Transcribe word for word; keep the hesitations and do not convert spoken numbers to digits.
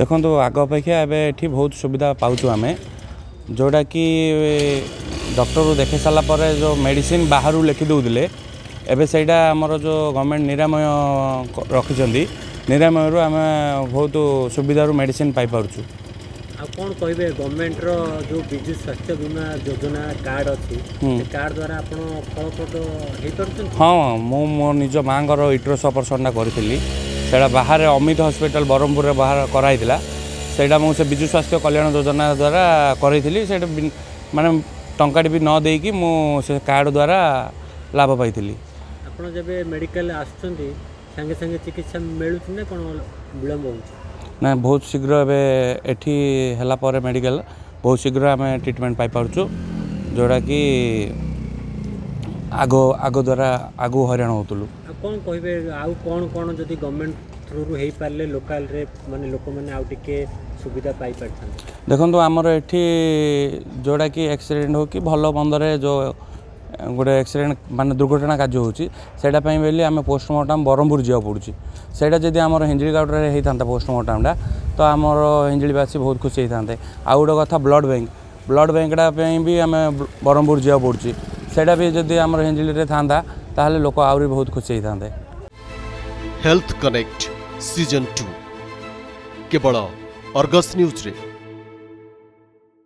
देखो आग अपेक्षा एटी बहुत सुविधा पाचु आम जोटा कि डॉक्टर देखे सारापर जो मेडिसिन बाहर लिखिदे एवं सहीटा आमर जो गवर्नमेंट निरामय रखिंट निरामय आम बहुत सुविधार मेडिसिन पाई पारछु। कौन कहे गवर्नमेंट रो जो विजय स्वास्थ्य बीमा योजना कार्ड अच्छी कार्ड द्वारा फलप्रद हो। हाँ मु मो निज माँ इट्रोस अपरेसन करा बाहर अमित हॉस्पिटल ब्रह्मपुर रे बाहर कराई सेटा मुझे विजु स्वास्थ्य कल्याण योजना द्वारा करी से माने टंका भी न दे कि मुझे कार्ड द्वारा लाभ पाई। आपड़ जब मेडिकल आसुच्चंती संगे संगे चिकित्सा मिलूँ ना कौन विलम्ब हो ना बहुत शीघ्र एठी हला परे मेडिकल बहुत शीघ्र आम ट्रिटमेंट पाई पारछु जोड़ा कि आगो आगो द्वारा आगो हराण होतलु। कौन कहबे आउ कौन कौन जदि गवर्नमेंट थ्रू रु हेई पारले लोकल रे माने लोक माने आउ टिके सुविधा पाई पारथन। देखंतु हमर एठी जोड़ा कि एक्सीडेंट हो कि भलो बंदरे जो गोटे एक्सीडेंट माने दुर्घटना कार्य होची सेटा पई बेली आमे पोस्टमार्टम ब्रह्मपुर जिया पडुची सेटा जदी आमर हिंजिलगाउट रे हेइथांता पोस्टमार्टमटा तो आमर हिंजिलवासी बहुत खुशी हेइथांते। आ गोटे कथा ब्लड बैंक ब्लड बैंकटा पई भी आमे ब्रह्मपुर जिया पडुची सेटा भी जदी आमर हिंजिल रे थांदा ताहले लोक आउरी बहुत खुशी हेइथांते। हेल्थ कनेक्ट सीजन टू केवल अर्गस न्यूज रे।